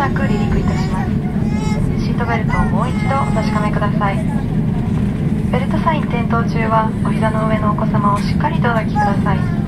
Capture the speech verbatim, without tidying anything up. なく離陸いたします。シートベルトをもう一度お確かめください。ベルトサイン点灯中はお膝の上のお子様をしっかりとお抱きください。